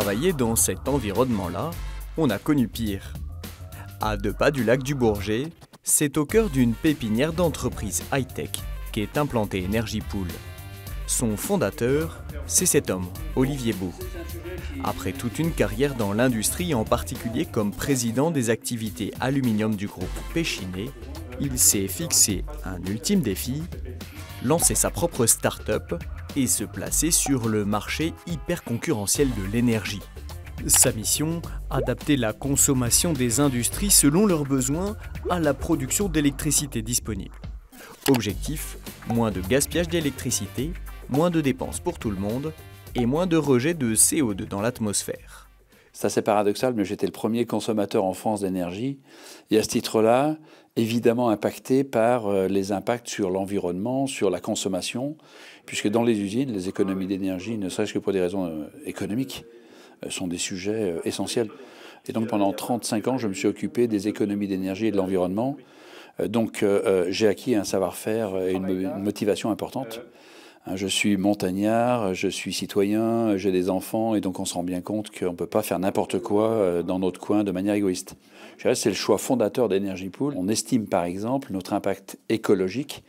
travailler dans cet environnement-là, on a connu pire. À deux pas du lac du Bourget, c'est au cœur d'une pépinière d'entreprise high-tech qu'est implantée Energy Pool. Son fondateur, c'est cet homme, Olivier Baud. Après toute une carrière dans l'industrie, en particulier comme président des activités aluminium du groupe Pechiney, il s'est fixé un ultime défi, lancer sa propre start-up et se placer sur le marché hyper concurrentiel de l'énergie. Sa mission, adapter la consommation des industries selon leurs besoins à la production d'électricité disponible. Objectif, moins de gaspillage d'électricité, moins de dépenses pour tout le monde et moins de rejets de CO2 dans l'atmosphère. C'est assez paradoxal, mais j'étais le premier consommateur en France d'énergie et à ce titre-là, évidemment impacté par les impacts sur l'environnement, sur la consommation, puisque dans les usines, les économies d'énergie, ne serait-ce que pour des raisons économiques, sont des sujets essentiels. Et donc pendant 35 ans, je me suis occupé des économies d'énergie et de l'environnement. Donc j'ai acquis un savoir-faire et une motivation importante. Je suis montagnard, je suis citoyen, j'ai des enfants, et donc on se rend bien compte qu'on ne peut pas faire n'importe quoi dans notre coin de manière égoïste. Je dirais que c'est le choix fondateur d'Energy Pool. On estime par exemple notre impact écologique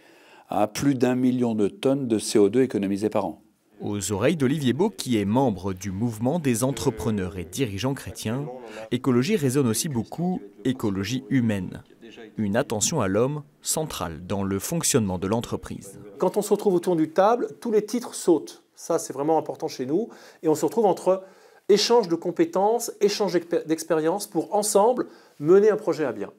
à plus d'1 million de tonnes de CO2 économisées par an. Aux oreilles d'Olivier Baud, qui est membre du mouvement des entrepreneurs et dirigeants chrétiens, écologie résonne aussi beaucoup écologie humaine. Une attention à l'homme centrale dans le fonctionnement de l'entreprise. Quand on se retrouve autour d'une table, tous les titres sautent. Ça, c'est vraiment important chez nous. Et on se retrouve entre échange de compétences, échange d'expériences pour ensemble mener un projet à bien.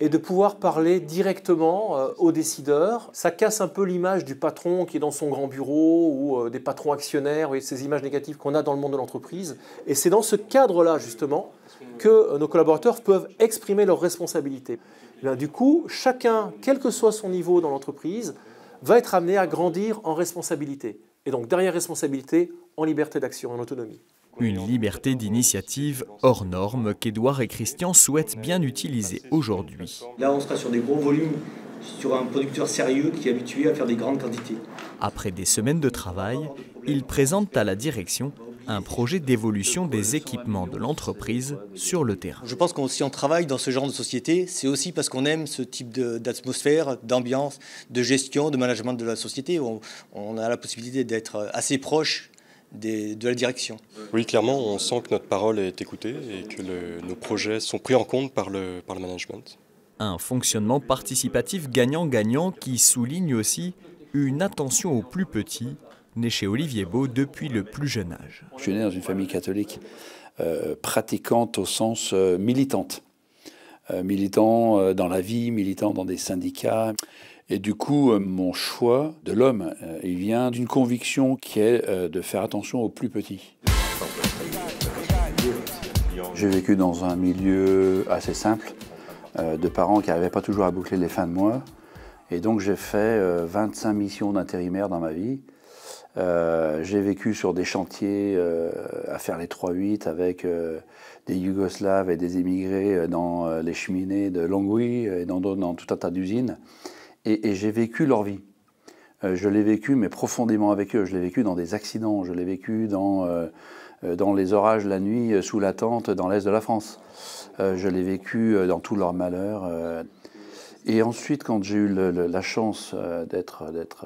Et de pouvoir parler directement aux décideurs, ça casse un peu l'image du patron qui est dans son grand bureau ou des patrons actionnaires, et ces images négatives qu'on a dans le monde de l'entreprise. Et c'est dans ce cadre-là, justement, que nos collaborateurs peuvent exprimer leurs responsabilités. Et bien, du coup, chacun, quel que soit son niveau dans l'entreprise, va être amené à grandir en responsabilité. Et donc, derrière responsabilité, en liberté d'action, en autonomie. Une liberté d'initiative hors norme qu'Edouard et Christian souhaitent bien utiliser aujourd'hui. Là, on sera sur des gros volumes, sur un producteur sérieux qui est habitué à faire des grandes quantités. Après des semaines de travail, ils présentent à la direction un projet d'évolution des équipements de l'entreprise sur le terrain. Je pense qu'on travaille dans ce genre de société, c'est aussi parce qu'on aime ce type d'atmosphère, d'ambiance, de gestion, de management de la société. On a la possibilité d'être assez proche de la direction. Oui, clairement, on sent que notre parole est écoutée et que nos projets sont pris en compte par le management. Un fonctionnement participatif gagnant-gagnant qui souligne aussi une attention aux plus petits, né chez Olivier Baud depuis le plus jeune âge. Je suis né dans une famille catholique pratiquante au sens militante. Militant dans la vie, militant dans des syndicats. Et du coup, mon choix de l'homme, il vient d'une conviction qui est de faire attention aux plus petits. J'ai vécu dans un milieu assez simple, de parents qui n'arrivaient pas toujours à boucler les fins de mois. Et donc j'ai fait 25 missions d'intérimaire dans ma vie. J'ai vécu sur des chantiers à faire les 3-8 avec des Yougoslaves et des immigrés dans les cheminées de Longwy et dans tout un tas d'usines. Et j'ai vécu leur vie. Je l'ai vécu, mais profondément avec eux. Je l'ai vécu dans des accidents, je l'ai vécu dans les orages la nuit, sous la tente, dans l'est de la France. Je l'ai vécu dans tout leur malheur. Et ensuite, quand j'ai eu la chance d'être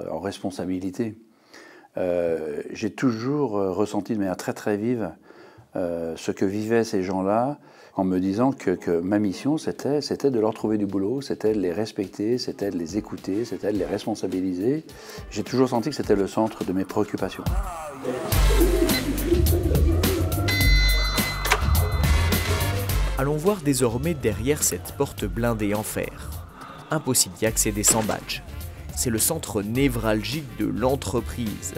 en responsabilité, j'ai toujours ressenti de manière très très vive ce que vivaient ces gens-là, en me disant que ma mission, c'était de leur trouver du boulot, c'était de les respecter, c'était de les écouter, c'était de les responsabiliser. J'ai toujours senti que c'était le centre de mes préoccupations. Allons voir désormais derrière cette porte blindée en fer. Impossible d'y accéder sans badge. C'est le centre névralgique de l'entreprise.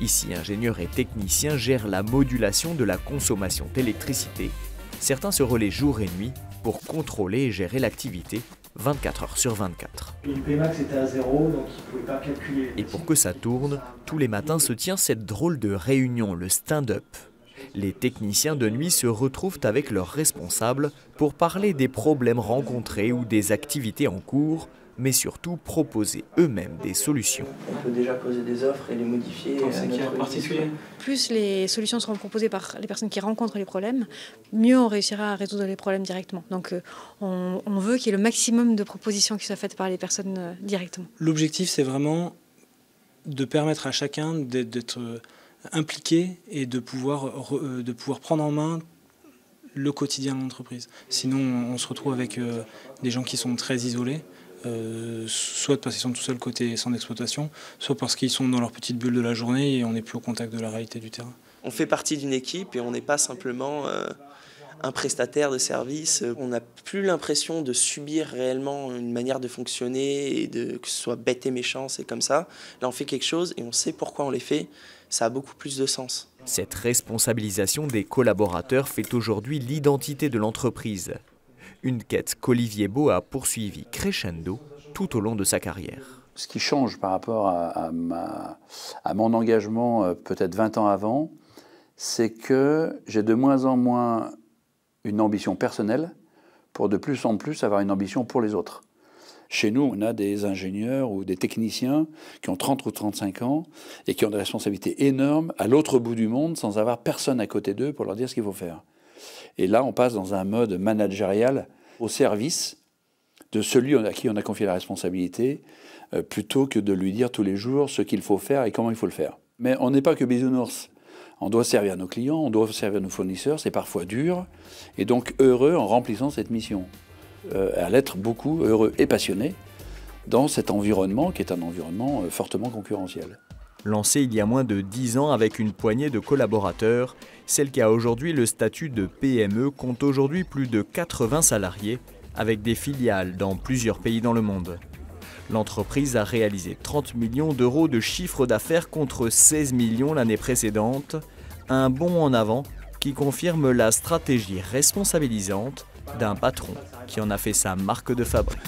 Ici, ingénieurs et techniciens gèrent la modulation de la consommation d'électricité. Certains se relaient jour et nuit pour contrôler et gérer l'activité 24 heures sur 24. Et le Pmax était à 0, donc ils ne pouvaient pas calculer. Et pour que ça tourne, tous les matins se tient cette drôle de réunion, le stand-up. Les techniciens de nuit se retrouvent avec leurs responsables pour parler des problèmes rencontrés ou des activités en cours mais surtout proposer eux-mêmes des solutions. On peut déjà poser des offres et les modifier. Plus les solutions seront proposées par les personnes qui rencontrent les problèmes, mieux on réussira à résoudre les problèmes directement. Donc on veut qu'il y ait le maximum de propositions qui soient faites par les personnes directement. L'objectif, c'est vraiment de permettre à chacun d'être impliqué et de pouvoir prendre en main le quotidien de l'entreprise. Sinon, on se retrouve avec des gens qui sont très isolés, soit parce qu'ils sont tout seuls côté sans exploitation, soit parce qu'ils sont dans leur petite bulle de la journée et on n'est plus au contact de la réalité du terrain. On fait partie d'une équipe et on n'est pas simplement un prestataire de service. On n'a plus l'impression de subir réellement une manière de fonctionner et que ce soit bête et méchant, c'est comme ça. Là, on fait quelque chose et on sait pourquoi on les fait. Ça a beaucoup plus de sens. Cette responsabilisation des collaborateurs fait aujourd'hui l'identité de l'entreprise. Une quête qu'Olivier Baud a poursuivie crescendo tout au long de sa carrière. Ce qui change par rapport à mon engagement peut-être 20 ans avant, c'est que j'ai de moins en moins une ambition personnelle pour de plus en plus avoir une ambition pour les autres. Chez nous, on a des ingénieurs ou des techniciens qui ont 30 ou 35 ans et qui ont des responsabilités énormes à l'autre bout du monde sans avoir personne à côté d'eux pour leur dire ce qu'il faut faire. Et là, on passe dans un mode managérial au service de celui à qui on a confié la responsabilité plutôt que de lui dire tous les jours ce qu'il faut faire et comment il faut le faire. Mais on n'est pas que bisounours. On doit servir nos clients, on doit servir nos fournisseurs, c'est parfois dur et donc heureux en remplissant cette mission. À l'être beaucoup heureux et passionné dans cet environnement qui est un environnement fortement concurrentiel. Lancée il y a moins de 10 ans avec une poignée de collaborateurs, celle qui a aujourd'hui le statut de PME compte aujourd'hui plus de 80 salariés avec des filiales dans plusieurs pays dans le monde. L'entreprise a réalisé 30 millions d'euros de chiffre d'affaires contre 16 millions l'année précédente, un bond en avant qui confirme la stratégie responsabilisante d'un patron qui en a fait sa marque de fabrique.